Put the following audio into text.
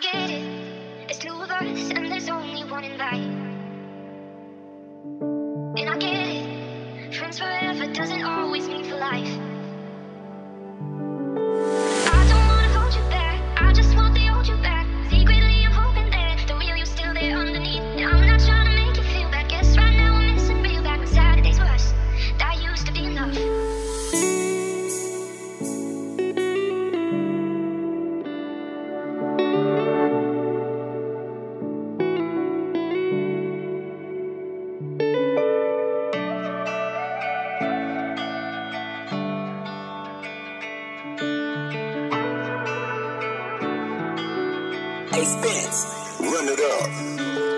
get it. There's two of us and there's only one invite. And I get it. Friends forever doesn't always mean for life. Hey Spence, run it up.